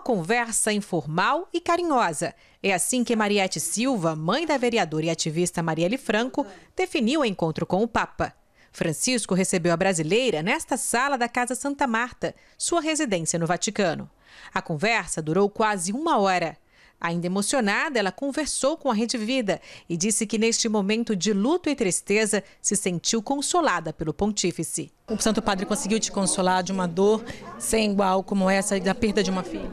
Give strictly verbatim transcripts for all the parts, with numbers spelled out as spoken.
uma conversa informal e carinhosa. É assim que Marinete Silva, mãe da vereadora e ativista Marielle Franco, definiu o encontro com o Papa. Francisco recebeu a brasileira nesta sala da Casa Santa Marta, sua residência no Vaticano. A conversa durou quase uma hora. Ainda emocionada, ela conversou com a Rede Vida e disse que neste momento de luto e tristeza se sentiu consolada pelo pontífice. O Santo Padre conseguiu te consolar de uma dor sem igual como essa da perda de uma filha?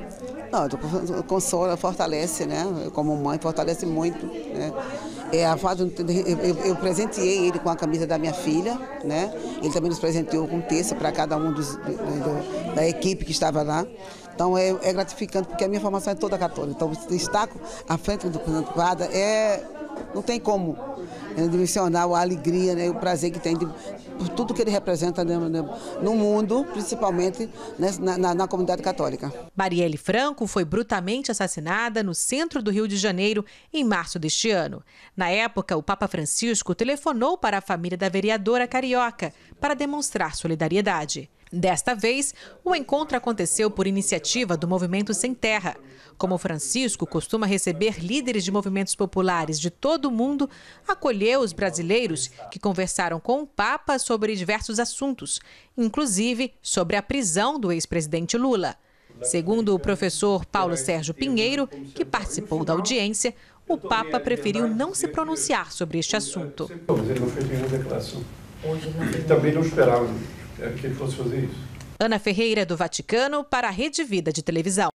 Não, consola, fortalece, né? Como mãe, fortalece muito, né? É, a Vado, eu, eu presenteei ele com a camisa da minha filha, né? Ele também nos presenteou com terça para cada um dos, do, da equipe que estava lá. Então é, é gratificante, porque a minha formação é toda católica. Então estar à frente do Santo Padre é, não tem como é dimensionar a alegria, né? O prazer que tem de, por tudo que ele representa no mundo, principalmente na, na, na comunidade católica. Marielle Franco foi brutalmente assassinada no centro do Rio de Janeiro em março deste ano. Na época, o Papa Francisco telefonou para a família da vereadora carioca para demonstrar solidariedade. Desta vez, o encontro aconteceu por iniciativa do Movimento Sem Terra. Como Francisco costuma receber líderes de movimentos populares de todo o mundo, acolheu os brasileiros que conversaram com o Papa sobre diversos assuntos, inclusive sobre a prisão do ex-presidente Lula. Segundo o professor Paulo Sérgio Pinheiro, que participou da audiência, o Papa preferiu não se pronunciar sobre este assunto. Ele não fez nenhuma declaração. E também não esperava que ele fosse fazer isso. Ana Ferreira, do Vaticano, para a Rede Vida de televisão.